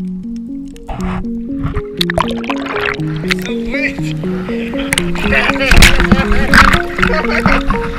So late!